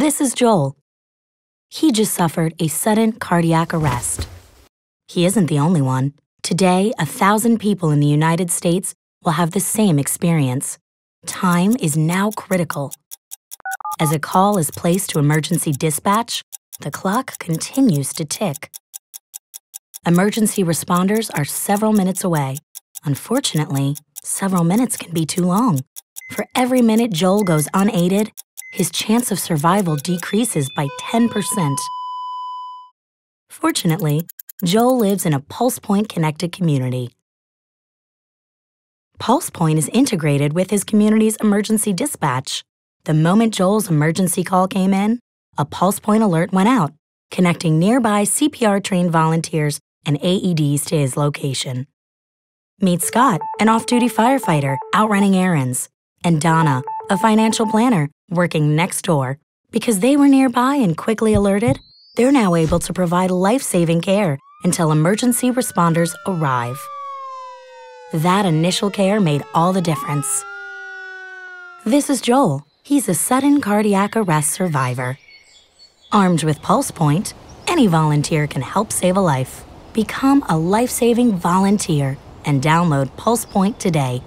This is Joel. He just suffered a sudden cardiac arrest. He isn't the only one. Today, 1,000 people in the United States will have the same experience. Time is now critical. As a call is placed to emergency dispatch, the clock continues to tick. Emergency responders are several minutes away. Unfortunately, several minutes can be too long. For every minute Joel goes unaided, his chance of survival decreases by 10%. Fortunately, Joel lives in a PulsePoint connected community. PulsePoint is integrated with his community's emergency dispatch. The moment Joel's emergency call came in, a PulsePoint alert went out, connecting nearby CPR-trained volunteers and AEDs to his location. Meet Scott, an off-duty firefighter out running errands, and Donna, a financial planner working next door. Because they were nearby and quickly alerted, they're now able to provide life-saving care until emergency responders arrive. That initial care made all the difference. This is Joel. He's a sudden cardiac arrest survivor. Armed with PulsePoint, any volunteer can help save a life. Become a life-saving volunteer and download PulsePoint today.